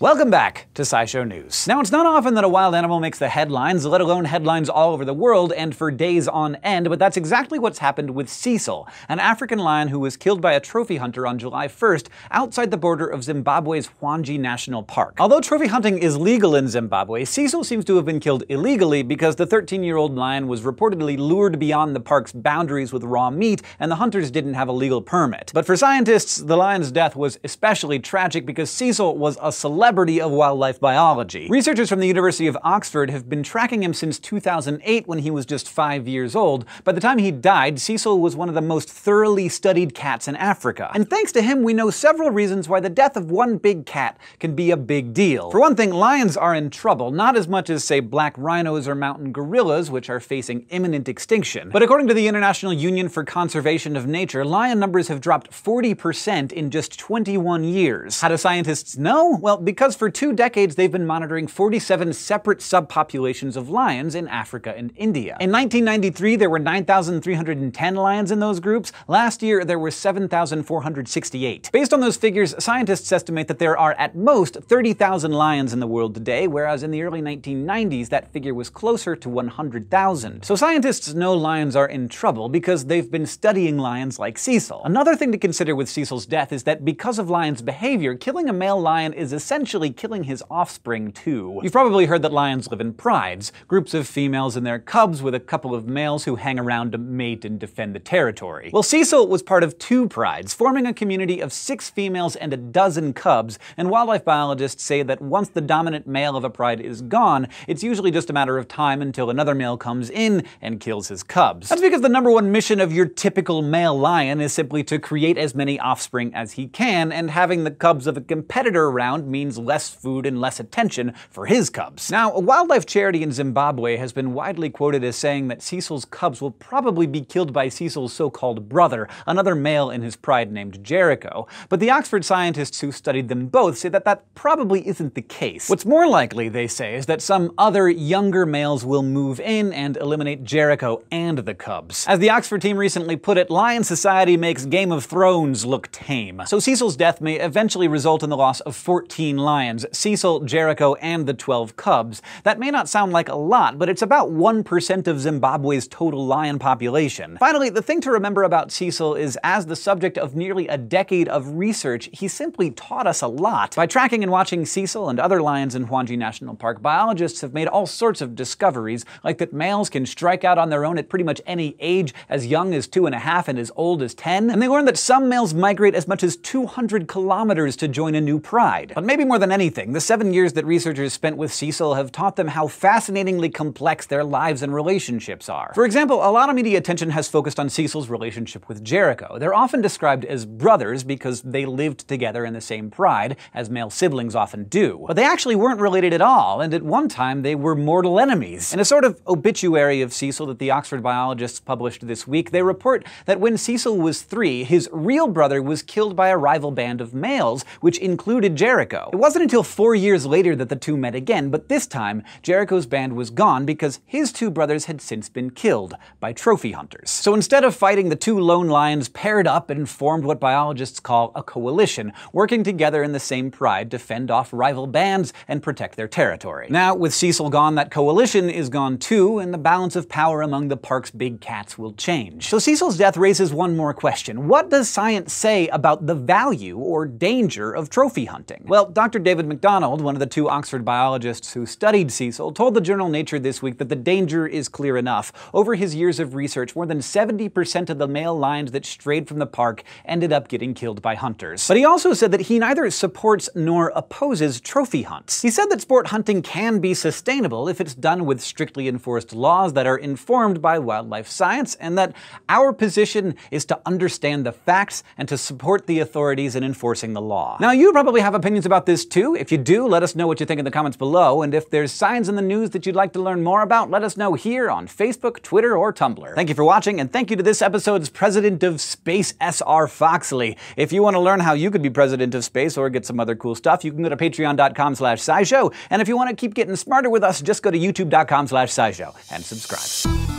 Welcome back to SciShow News. Now, it's not often that a wild animal makes the headlines, let alone headlines all over the world and for days on end, but that's exactly what's happened with Cecil, an African lion who was killed by a trophy hunter on July 1st outside the border of Zimbabwe's Hwange National Park. Although trophy hunting is legal in Zimbabwe, Cecil seems to have been killed illegally because the 13-year-old lion was reportedly lured beyond the park's boundaries with raw meat, and the hunters didn't have a legal permit. But for scientists, the lion's death was especially tragic because Cecil was a celebrity of wildlife biology. Researchers from the University of Oxford have been tracking him since 2008 when he was just 5 years old. By the time he died, Cecil was one of the most thoroughly studied cats in Africa. And thanks to him, we know several reasons why the death of one big cat can be a big deal. For one thing, lions are in trouble, not as much as, say, black rhinos or mountain gorillas, which are facing imminent extinction. But according to the International Union for Conservation of Nature, lion numbers have dropped 40% in just 21 years. How do scientists know? Well, because for 2 decades they've been monitoring 47 separate subpopulations of lions in Africa and India. In 1993, there were 9,310 lions in those groups. Last year, there were 7,468. Based on those figures, scientists estimate that there are at most 30,000 lions in the world today, whereas in the early 1990s, that figure was closer to 100,000. So scientists know lions are in trouble because they've been studying lions like Cecil. Another thing to consider with Cecil's death is that because of lions' behavior, killing a male lion is essentially killing his offspring, too. You've probably heard that lions live in prides, groups of females and their cubs with a couple of males who hang around to mate and defend the territory. Well, Cecil was part of 2 prides, forming a community of 6 females and 12 cubs, and wildlife biologists say that once the dominant male of a pride is gone, it's usually just a matter of time until another male comes in and kills his cubs. That's because the #1 mission of your typical male lion is simply to create as many offspring as he can, and having the cubs of a competitor around means less food and less attention for his cubs. Now, a wildlife charity in Zimbabwe has been widely quoted as saying that Cecil's cubs will probably be killed by Cecil's so-called brother, another male in his pride named Jericho, but the Oxford scientists who studied them both say that that probably isn't the case. What's more likely, they say, is that some other younger males will move in and eliminate Jericho and the cubs. As the Oxford team recently put it, lion society makes Game of Thrones look tame. So Cecil's death may eventually result in the loss of 14 lions, Cecil, Jericho, and the 12 cubs. That may not sound like a lot, but it's about 1% of Zimbabwe's total lion population. Finally, the thing to remember about Cecil is, as the subject of nearly a decade of research, he simply taught us a lot. By tracking and watching Cecil and other lions in Hwange National Park, biologists have made all sorts of discoveries, like that males can strike out on their own at pretty much any age, as young as 2.5 and as old as 10, and they learned that some males migrate as much as 200 kilometers to join a new pride. But maybe more than anything, the 7 years that researchers spent with Cecil have taught them how fascinatingly complex their lives and relationships are. For example, a lot of media attention has focused on Cecil's relationship with Jericho. They're often described as brothers because they lived together in the same pride, as male siblings often do. But they actually weren't related at all, and at one time they were mortal enemies. In a sort of obituary of Cecil that the Oxford biologists published this week, they report that when Cecil was 3, his real brother was killed by a rival band of males, which included Jericho. It wasn't until 4 years later that the two met again, but this time, Jericho's band was gone because his 2 brothers had since been killed by trophy hunters. So instead of fighting, the 2 lone lions paired up and formed what biologists call a coalition, working together in the same pride to fend off rival bands and protect their territory. Now, with Cecil gone, that coalition is gone too, and the balance of power among the park's big cats will change. So Cecil's death raises one more question. What does science say about the value or danger of trophy hunting? Well, Dr. David MacDonald, one of the 2 Oxford biologists who studied Cecil, told the journal Nature this week that the danger is clear enough. Over his years of research, more than 70% of the male lions that strayed from the park ended up getting killed by hunters. But he also said that he neither supports nor opposes trophy hunts. He said that sport hunting can be sustainable if it's done with strictly enforced laws that are informed by wildlife science, and that our position is to understand the facts and to support the authorities in enforcing the law. Now, you probably have opinions about this too. If you do, let us know what you think in the comments below, and if there's science in the news that you'd like to learn more about, let us know here on Facebook, Twitter, or Tumblr. Thank you for watching, and thank you to this episode's President of Space, S.R. Foxley. If you want to learn how you could be President of Space or get some other cool stuff, you can go to patreon.com/scishow, and if you want to keep getting smarter with us, just go to youtube.com/scishow and subscribe.